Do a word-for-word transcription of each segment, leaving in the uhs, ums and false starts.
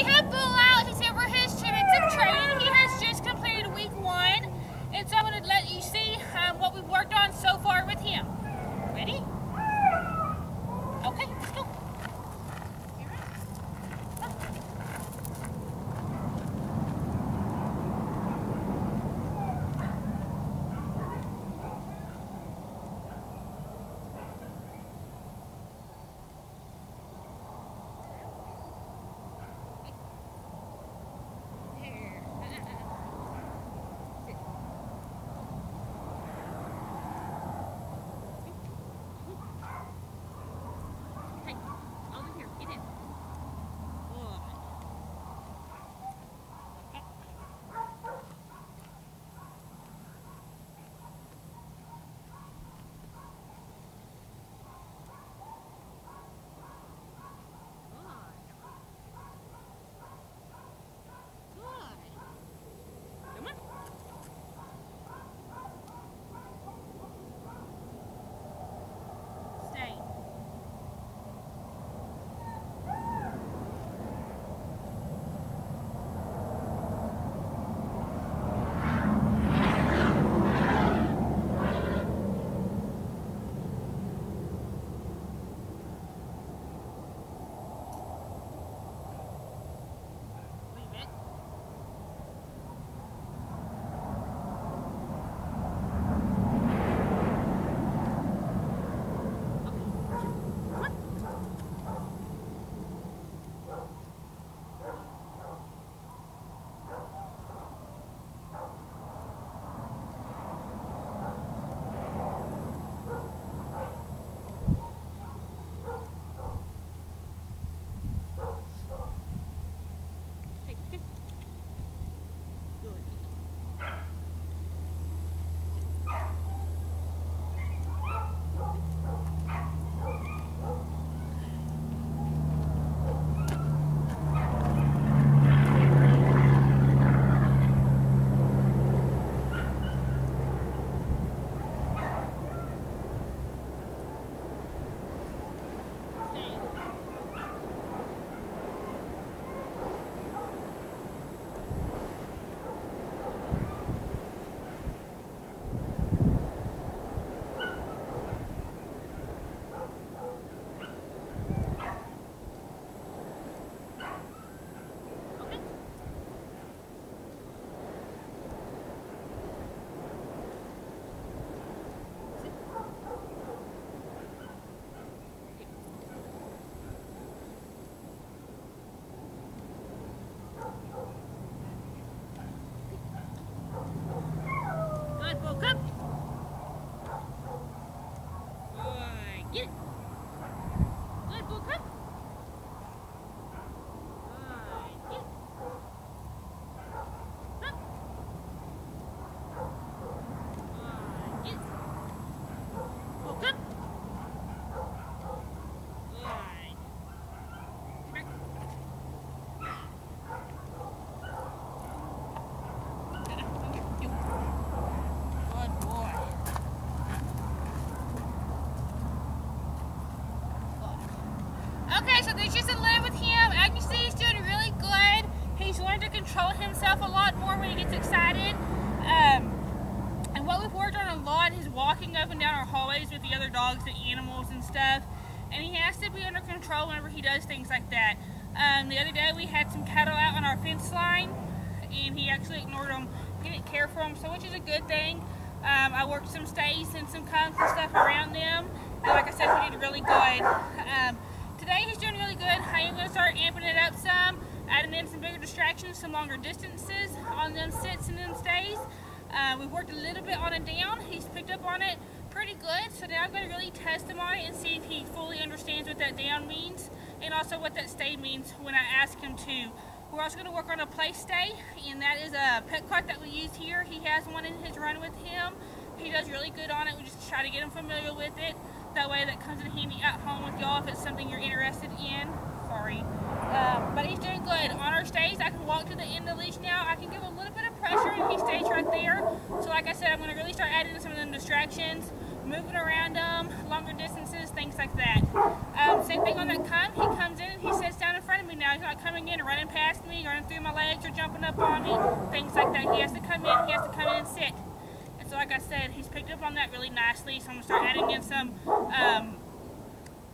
We have Bull out. He's here for his two weeks of training. He has just completed week one. And so I'm going to let you see um, what we've worked on so far with him. Ready? Okay, let's go. Okay, so there's just a lid with him. As you see, he's doing really good. He's learned to control himself a lot more when he gets excited. Um, and what we've worked on a lot is walking up and down our hallways with the other dogs and animals and stuff. And he has to be under control whenever he does things like that. Um, the other day we had some cattle out on our fence line, and he actually ignored them. He didn't care for them, so which is a good thing. Um, I worked some stays and some cones and stuff around them. And like I said, we did really good. Um, Today he's doing really good. I am going to start amping it up some, adding in some bigger distractions, some longer distances on them sits and them stays. Uh, we worked a little bit on a down. He's picked up on it pretty good. So now I'm going to really test him on it and see if he fully understands what that down means and also what that stay means when I ask him to. We're also going to work on a play stay, and that is a pet clock that we use here. He has one in his run with him. He does really good on it. We just try to get him familiar with it. That way that comes in handy at home with y'all if it's something you're interested in. Sorry. Um, but he's doing good. On our stays, I can walk to the end of the leash now. I can give a little bit of pressure and he stays right there. So like I said, I'm going to really start adding some of them distractions, moving around them, longer distances, things like that. Um, same thing on that come. He comes in and he sits down in front of me now. He's not coming in and running past and my legs are jumping up on me, things like that. He has to come in, he has to come in and sit. And so like I said, he's picked up on that really nicely, so I'm going to start adding in some, um,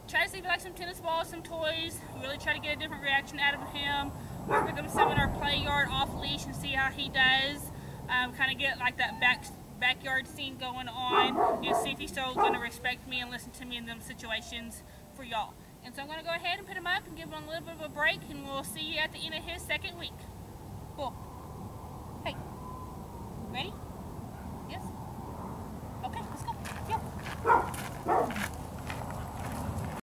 try to see if like some tennis balls, some toys, really try to get a different reaction out of him. Work with him some in our play yard off leash and see how he does. Um, kind of get like that back backyard scene going on and see if he's still going to respect me and listen to me in them situations for y'all. And so I'm going to go ahead and put him up and give him a little bit of a break, and we'll see you at the end of his second week. Bull. Hey. Ready?